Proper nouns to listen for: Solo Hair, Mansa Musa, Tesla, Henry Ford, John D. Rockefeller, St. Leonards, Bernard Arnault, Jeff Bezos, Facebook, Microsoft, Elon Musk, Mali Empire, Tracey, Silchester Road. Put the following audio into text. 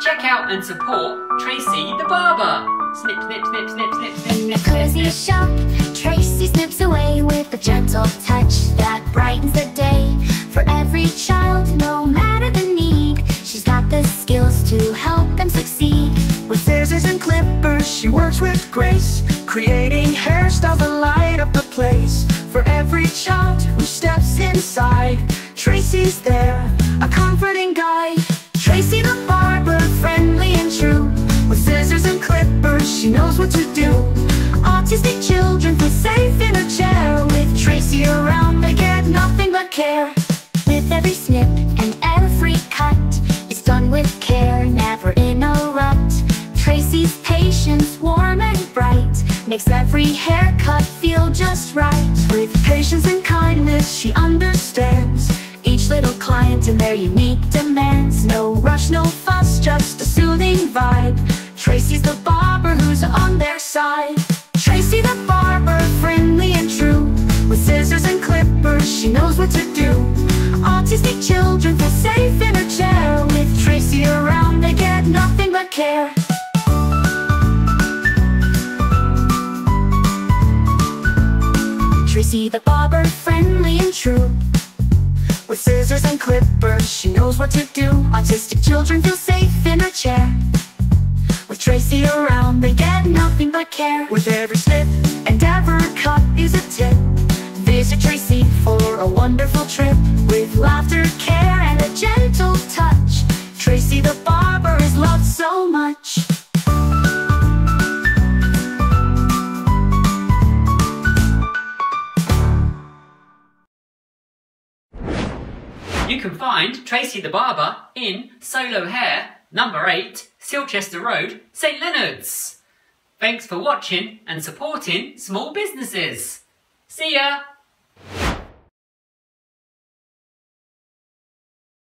Check out and support Tracey the barber. Snip, snip, snip, snip, snip, snip. The coziest shop, Tracey snips away with a gentle touch that brightens the day. For every child, no matter the need, she's got the skills to help them succeed. With scissors and clippers, she works with grace, creating hairstyles that light up the place. For every child who steps inside, Tracey's there, a comforting guide. Tracey the barber, friendly and true. With scissors and clippers, she knows what to do. Autistic children feel safe in a chair. With Tracey around, they get nothing but care. With every snip and every cut, it's done with care, never in a rut. Tracey's patience, warm and bright, makes every haircut feel just right. With patience and kindness, she understands each little client and their unique demands. No rush, no fuss, just a soothing vibe. Tracey's the barber who's on their side. Tracey the barber, friendly and true. With scissors and clippers, she knows what to do. Autistic children feel safe in her chair. With Tracey around, they get nothing but care. Tracey the barber, friendly and true. With scissors and clippers, she knows what to do. Autistic children feel safe in her chair. With Tracey around, they get nothing but care. With every snip and every cut is a tip. Visit Tracey for a wonderful trip. With laughter, care, and a gentle touch, Tracey the barber is loved so much. You can find Tracey the barber in Solo Hair, number 8, Silchester Road, St. Leonards. Thanks for watching and supporting small businesses. See ya!